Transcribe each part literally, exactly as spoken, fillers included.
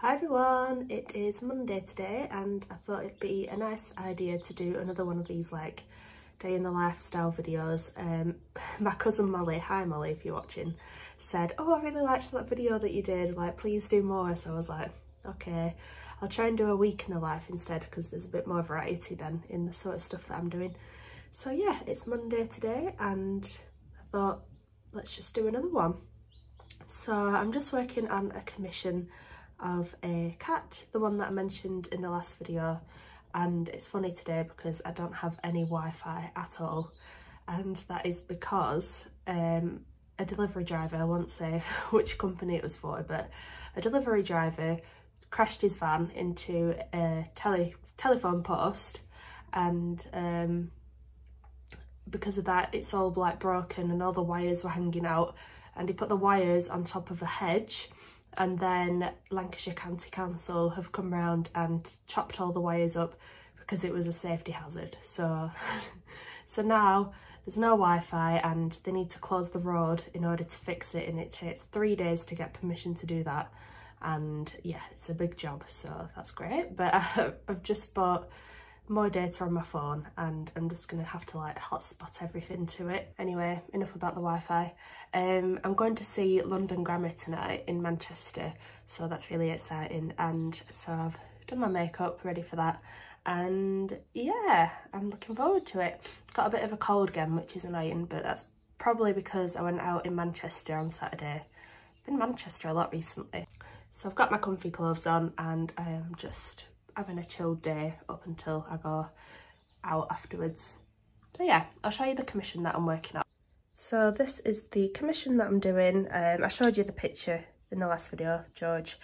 Hi everyone, it is Monday today and I thought it'd be a nice idea to do another one of these like day in the lifestyle videos. Um, my cousin Molly, hi Molly if you're watching, said, oh I really liked that video that you did, like please do more. So I was like, okay, I'll try and do a week in the life instead because there's a bit more variety then in the sort of stuff that I'm doing. So yeah, it's Monday today and I thought let's just do another one. So I'm just working on a commission of a cat, the one that I mentioned in the last video, and it's funny today because I don't have any Wi-Fi at all, and that is because um, a delivery driver, I won't say which company it was for, but a delivery driver crashed his van into a tele telephone post, and um, because of that it's all like broken and all the wires were hanging out, and he put the wires on top of a hedge. And then Lancashire County Council have come round and chopped all the wires up because it was a safety hazard. So so now there's no Wi-Fi and they need to close the road in order to fix it, and it takes three days to get permission to do that. And yeah, it's a big job, so that's great. But I, I've just bought more data on my phone and I'm just gonna have to like hotspot everything to it. Anyway, enough about the Wi-Fi. Um, I'm going to see London Grammar tonight in Manchester, so that's really exciting. And so I've done my makeup, ready for that. And yeah, I'm looking forward to it. Got a bit of a cold again, which is annoying, but that's probably because I went out in Manchester on Saturday. I've been in Manchester a lot recently. So I've got my comfy clothes on and I am just having a chilled day up until I go out afterwards. So yeah, I'll show you the commission that I'm working on. So this is the commission that I'm doing. Um, I showed you the picture in the last video, George,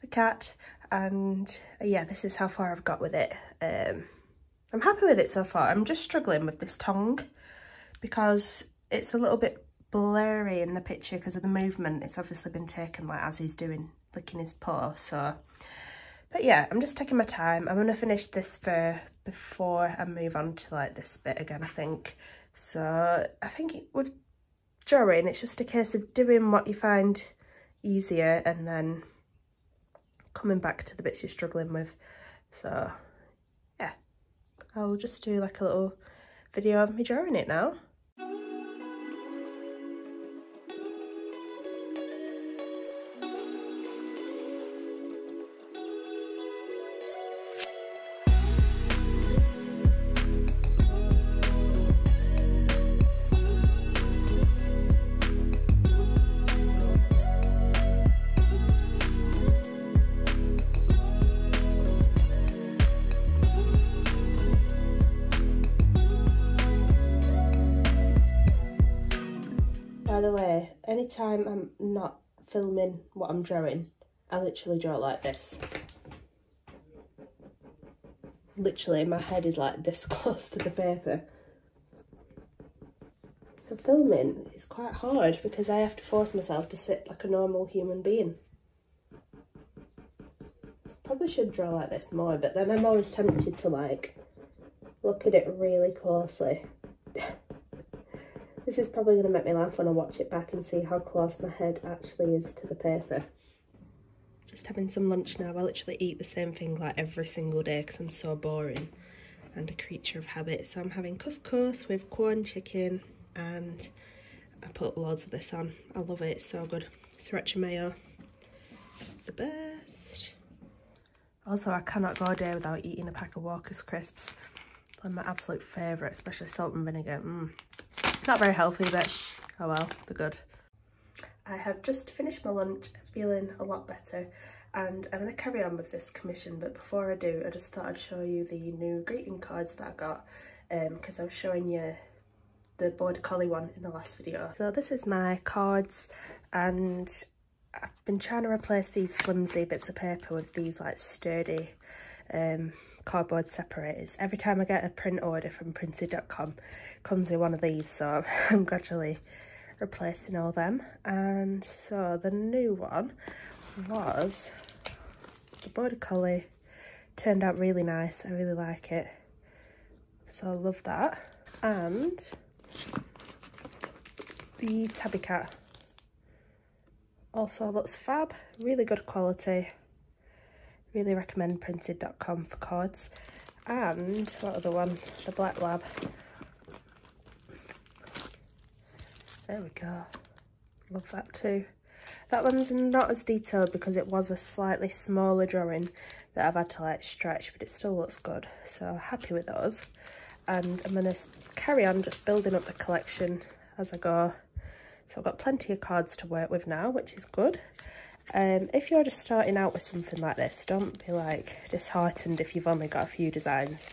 the cat, and yeah, this is how far I've got with it. Um, I'm happy with it so far. I'm just struggling with this tongue because it's a little bit blurry in the picture because of the movement. It's obviously been taken like as he's doing, licking his paw, so. But yeah, I'm just taking my time. I'm going to finish this fur before I move on to like this bit again, I think. So I think it would, drawing, it's just a case of doing what you find easier and then coming back to the bits you're struggling with. So yeah, I'll just do like a little video of me drawing it now. By the way, anytime I'm not filming what I'm drawing, I literally draw like this. Literally, my head is like this close to the paper. So filming is quite hard because I have to force myself to sit like a normal human being. Probably should draw like this more, but then I'm always tempted to like look at it really closely. This is probably going to make me laugh when I watch it back and see how close my head actually is to the paper. Just having some lunch now. I literally eat the same thing like every single day because I'm so boring and a creature of habit. So I'm having couscous with corn chicken and I put loads of this on. I love it, it's so good. Sriracha mayo, the best. Also, I cannot go a day without eating a pack of Walker's crisps. They're my absolute favourite, especially salt and vinegar. Mm. Not very healthy, but oh well, they're good. I have just finished my lunch, feeling a lot better, and I'm going to carry on with this commission, but before I do, I just thought I'd show you the new greeting cards that I got, because um, I was showing you the Border Collie one in the last video. So this is my cards, and I've been trying to replace these flimsy bits of paper with these like sturdy um cardboard separators. Every time I get a print order from Printsy dot com, comes in one of these, so I'm gradually replacing all them. And so the new one was the Border Collie. Turned out really nice, I really like it, so I love that. And the Tabby Cat also looks fab, really good quality. Really recommend Printsy dot com for cards. And what other one? The Black Lab. There we go. Love that too. That one's not as detailed because it was a slightly smaller drawing that I've had to like stretch, but it still looks good. So happy with those. And I'm gonna carry on just building up the collection as I go. So I've got plenty of cards to work with now, which is good. Um, if you're just starting out with something like this, don't be like disheartened if you've only got a few designs.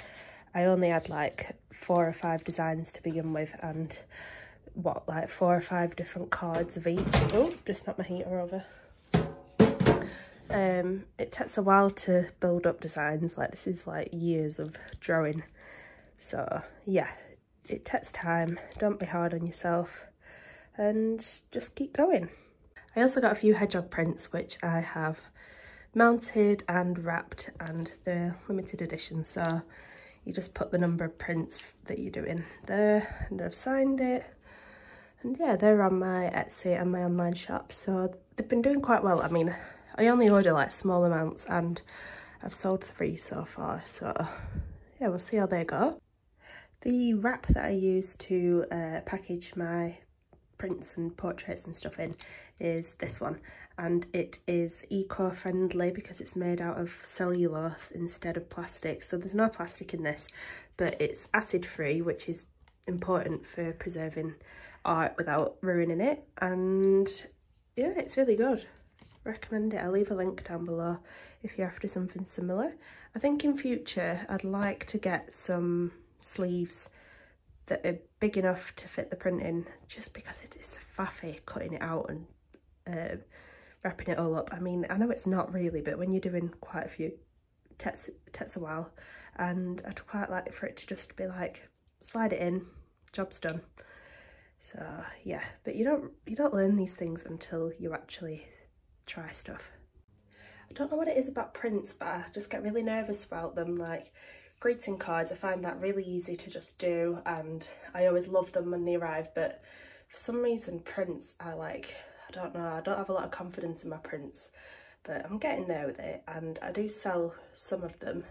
I only had like four or five designs to begin with, and what, like four or five different cards of each. Oh, just knocked my heater over. Um, it takes a while to build up designs, like this is like years of drawing. So yeah, it takes time, don't be hard on yourself, and just keep going. I also got a few hedgehog prints which I have mounted and wrapped, and they're limited edition, so you just put the number of prints that you're doing there, and I've signed it. And yeah, they're on my Etsy and my online shop, so they've been doing quite well. I mean, I only order like small amounts and I've sold three so far, so yeah, we'll see how they go. The wrap that I use to uh, package my prints and portraits and stuff in is this one, and it is eco-friendly because it's made out of cellulose instead of plastic. So there's no plastic in this, but it's acid-free, which is important for preserving art without ruining it. And yeah, it's really good, recommend it. I'll leave a link down below if you're after something similar. I think in future I'd like to get some sleeves that are big enough to fit the print in, just because it is faffy cutting it out and uh, wrapping it all up. I mean, I know it's not really, but when you're doing quite a few, it takes, it takes a while, and I'd quite like for it to just be like, slide it in, job's done. So yeah, but you don't you don't learn these things until you actually try stuff. I don't know what it is about prints, but I just get really nervous about them. Like greeting cards, I find that really easy to just do, and I always love them when they arrive. But for some reason, prints are like, I don't know, I don't have a lot of confidence in my prints, but I'm getting there with it, and I do sell some of them.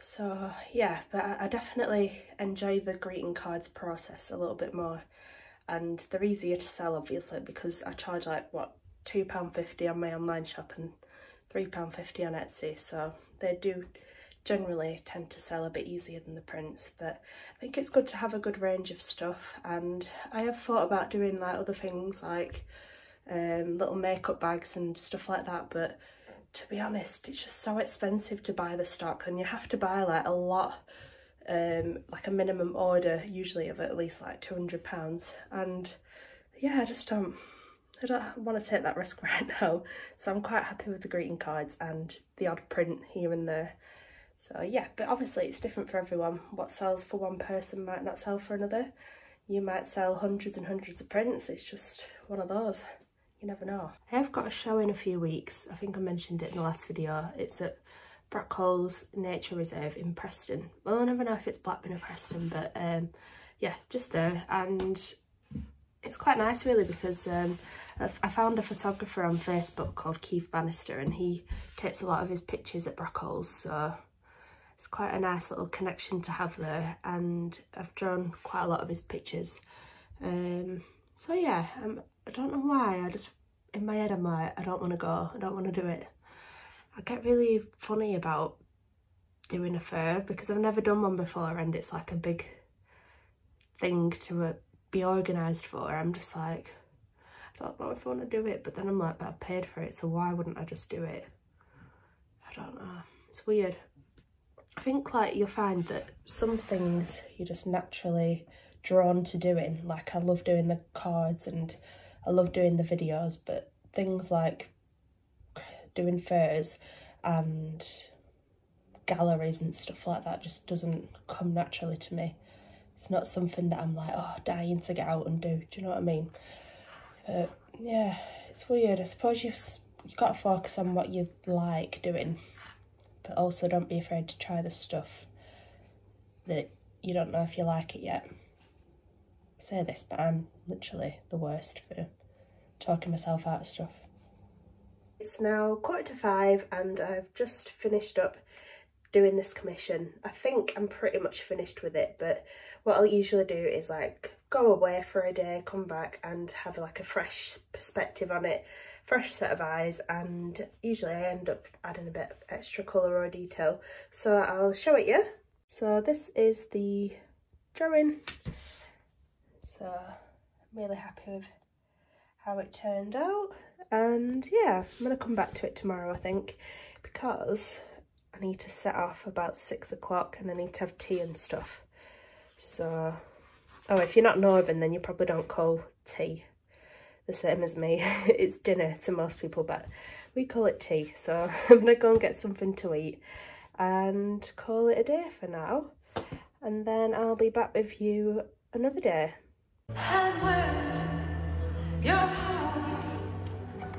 So yeah, but I definitely enjoy the greeting cards process a little bit more, and they're easier to sell obviously because I charge like what two pounds fifty on my online shop and three pounds fifty on Etsy, so they do generally tend to sell a bit easier than the prints. But I think it's good to have a good range of stuff, and I have thought about doing like other things like um, little makeup bags and stuff like that, but to be honest, it's just so expensive to buy the stock, and you have to buy like a lot, um, like a minimum order usually of at least like two hundred pounds. And yeah, I just don't, I don't want to take that risk right now. So I'm quite happy with the greeting cards and the odd print here and there. So yeah, but obviously it's different for everyone. What sells for one person might not sell for another. You might sell hundreds and hundreds of prints. It's just one of those. You never know. I have got a show in a few weeks. I think I mentioned it in the last video. It's at Brockholes Nature Reserve in Preston. Well, I never know if it's Blackburn or Preston, but um, yeah, just there. And it's quite nice really, because um, I found a photographer on Facebook called Keith Bannister, and he takes a lot of his pictures at Brockholes, so it's quite a nice little connection to have there, and I've drawn quite a lot of his pictures. Um, so yeah, I'm, I don't know why, I just, in my head I'm like, I don't want to go, I don't want to do it. I get really funny about doing a fur because I've never done one before, and it's like a big thing to uh, be organised for. I'm just like, I don't know if I want to do it, but then I'm like, but I paid for it, so why wouldn't I just do it? I don't know, it's weird. I think like you'll find that some things you just naturally drawn to doing, like I love doing the cards and I love doing the videos, but things like doing furs and galleries and stuff like that just doesn't come naturally to me. It's not something that I'm like, oh, dying to get out and do, do you know what I mean? But yeah, it's weird. I suppose you've, you've got to focus on what you like doing, but also don't be afraid to try the stuff that you don't know if you like it yet. I say this, but I'm literally the worst for talking myself out of stuff. It's now quarter to five and I've just finished up doing this commission. I think I'm pretty much finished with it, but what I'll usually do is like go away for a day, come back and have like a fresh perspective on it, fresh set of eyes, and usually I end up adding a bit of extra colour or detail. So I'll show it you. So this is the drawing. So I'm really happy with how it turned out, and yeah, I'm gonna come back to it tomorrow I think, because I need to set off about six o'clock and I need to have tea and stuff. So, oh, if you're not northern then you probably don't call tea the same as me. It's dinner to most people, but we call it tea. So I'm gonna go and get something to eat and call it a day for now, and then I'll be back with you another day. And when your house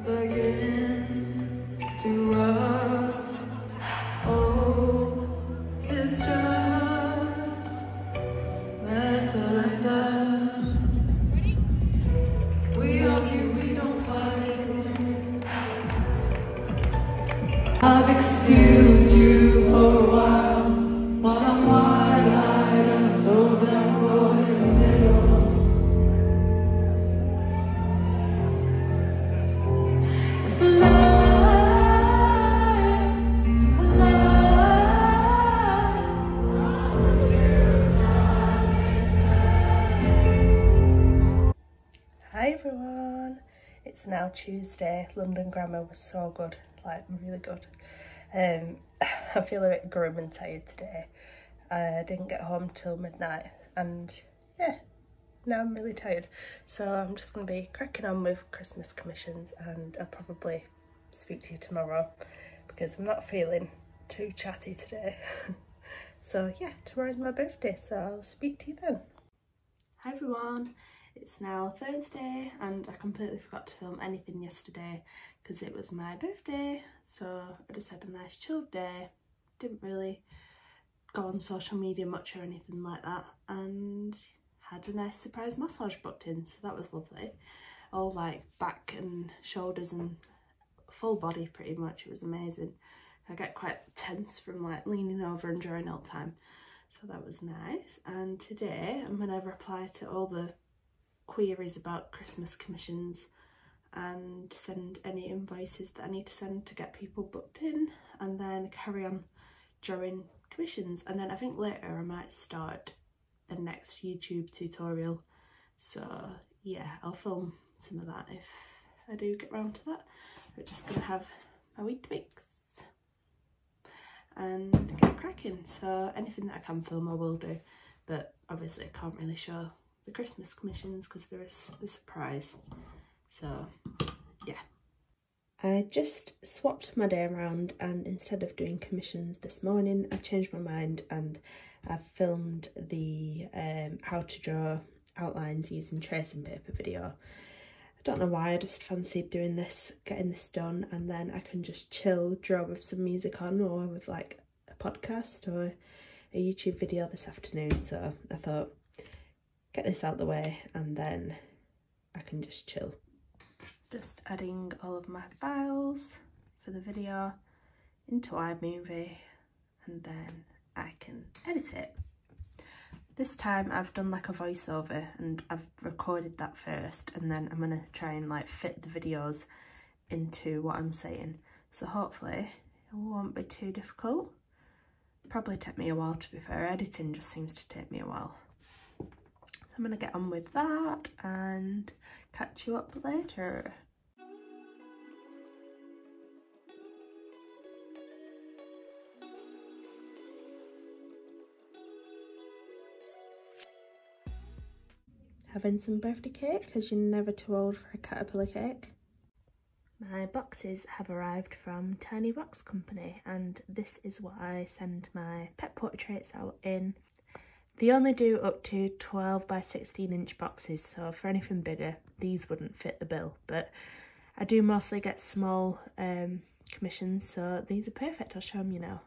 begins to rust, oh, it's just metal and dust. We argue, we don't fight. I've excused you for a while, but I'm wide-eyed and I'm so damn caught in the middle. It's now Tuesday. London Grammar was so good, like really good. Um, I feel a bit grim and tired today. I didn't get home till midnight and yeah, now I'm really tired. So I'm just going to be cracking on with Christmas commissions and I'll probably speak to you tomorrow because I'm not feeling too chatty today. So yeah, tomorrow's my birthday, so I'll speak to you then. Hi everyone. It's now Thursday and I completely forgot to film anything yesterday because it was my birthday, so I just had a nice chilled day, didn't really go on social media much or anything like that, and had a nice surprise massage booked in, so that was lovely. All like back and shoulders and full body pretty much, it was amazing. I get quite tense from like leaning over and drawing all the time, so that was nice. And today I'm going to reply to all the queries about Christmas commissions and send any invoices that I need to send to get people booked in, and then carry on drawing commissions. And then I think later I might start the next YouTube tutorial, so yeah, I'll film some of that if I do get round to that. We're just gonna have my weed mix and get cracking, so anything that I can film I will do, but obviously I can't really show the Christmas commissions because there is the surprise. So yeah, I just swapped my day around, and instead of doing commissions this morning I changed my mind and I've filmed the um, how to draw outlines using tracing paper video. I don't know why, I just fancied doing this, getting this done, and then I can just chill, draw with some music on or with like a podcast or a YouTube video this afternoon. So I thought, get this out the way and then I can just chill. Just adding all of my files for the video into iMovie and then I can edit it. This time I've done like a voiceover and I've recorded that first, and then I'm gonna try and like fit the videos into what I'm saying. So hopefully it won't be too difficult. Probably take me a while to be fair, editing just seems to take me a while. I'm gonna get on with that and catch you up later. Having some birthday cake because you're never too old for a caterpillar cake. My boxes have arrived from Tiny Box Company, and this is what I send my pet portraits out in. They only do up to twelve by sixteen inch boxes, so for anything bigger these wouldn't fit the bill, but I do mostly get small um, commissions, so these are perfect. I'll show them you now.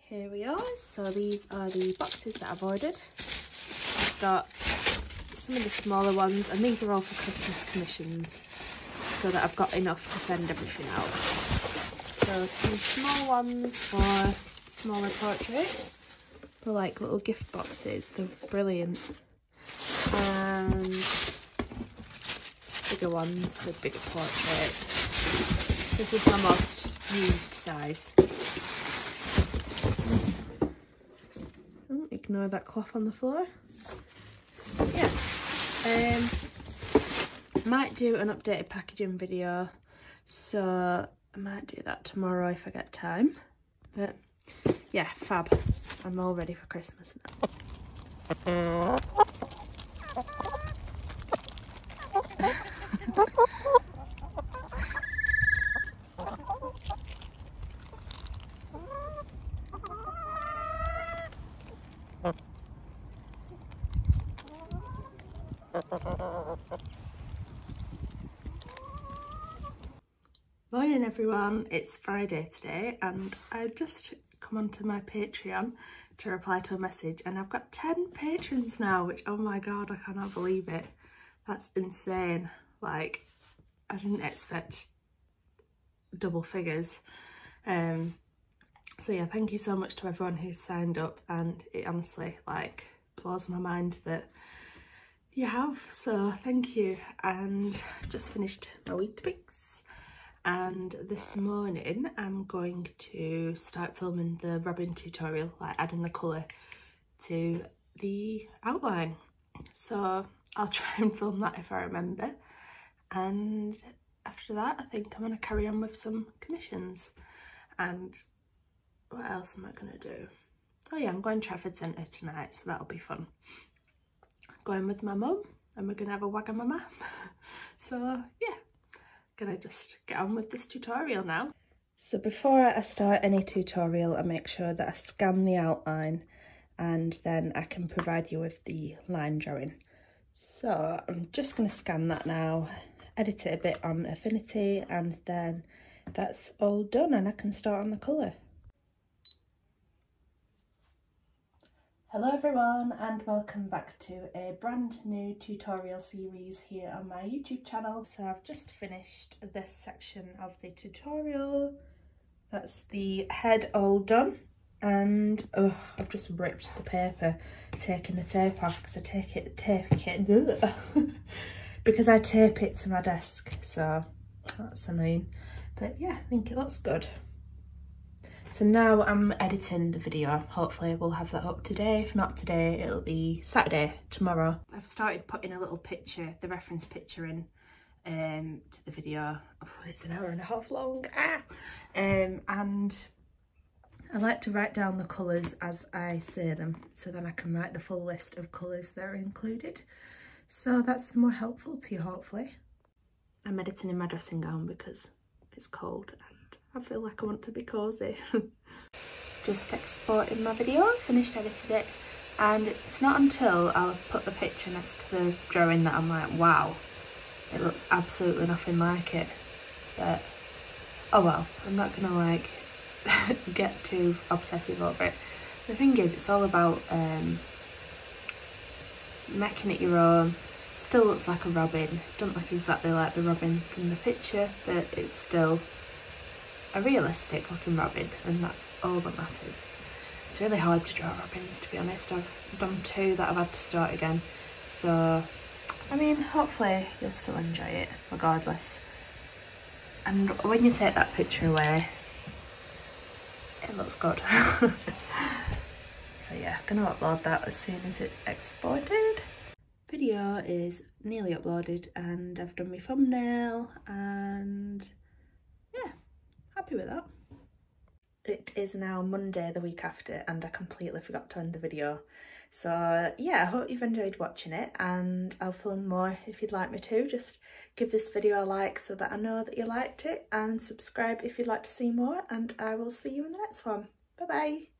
Here we are, so these are the boxes that I've ordered. I've got some of the smaller ones and these are all for Christmas commissions. so that I've got enough to send everything out. So some small ones for smaller portraits, but like little gift boxes, they're brilliant. And bigger ones with bigger portraits. This is my most used size. Oh, ignore that cloth on the floor. Yeah. Um, might do an updated packaging video, so I might do that tomorrow if I get time. But yeah, fab. I'm all ready for Christmas now. Morning everyone, it's Friday today and I've just come onto my Patreon to reply to a message, and I've got ten patrons now, which, oh my god, I cannot believe it. That's insane. Like, I didn't expect double figures. Um, so yeah, thank you so much to everyone who's signed up, and it honestly like blows my mind that you have, so thank you. And I've just finished my Weetabix, and this morning I'm going to start filming the rubbing tutorial, like adding the colour to the outline. So I'll try and film that if I remember, and after that I think I'm going to carry on with some commissions. And what else am I going to do? Oh yeah, I'm going to Trafford Centre tonight, so that'll be fun. I'm going with my mum and we're going to have a Wagamama. So yeah, I'm going to just get on with this tutorial now. So before I start any tutorial, I make sure that I scan the outline and then I can provide you with the line drawing. So I'm just going to scan that now, edit it a bit on Affinity, and then that's all done and I can start on the colour. Hello everyone, and welcome back to a brand new tutorial series here on my YouTube channel. So I've just finished this section of the tutorial. That's the head all done. And oh, I've just ripped the paper, taking the tape off because I take it, take it, because I tape it to my desk, so that's annoying. But yeah, I think it looks good. So now I'm editing the video. Hopefully we'll have that up today. If not today, it'll be Saturday, tomorrow. I've started putting a little picture, the reference picture in um, to the video. Oh, it's an hour and a half long. Ah! Um, and I like to write down the colours as I say them, so then I can write the full list of colours that are included. So that's more helpful to you, hopefully. I'm editing in my dressing gown because it's cold and I feel like I want to be cosy. Just exporting my video, finished editing it, and it's not until I'll put the picture next to the drawing that I'm like, wow, it looks absolutely nothing like it. But oh well, I'm not gonna like get too obsessive over it. The thing is, it's all about um, making it your own. Still looks like a robin, don't look exactly like the robin from the picture, but it's still a realistic looking robin, and that's all that matters. It's really hard to draw robins, to be honest. I've done two that I've had to start again, so I mean, hopefully you'll still enjoy it regardless. And when you take that picture away, it looks good. So yeah, I'm gonna upload that as soon as it's exported. Video is nearly uploaded and I've done my thumbnail, and yeah, happy with that. It is now Monday, the week after, and I completely forgot to end the video. So yeah, I hope you've enjoyed watching it, and I'll film more if you'd like me to. Just give this video a like so that I know that you liked it, and subscribe if you'd like to see more, and I will see you in the next one. Bye bye!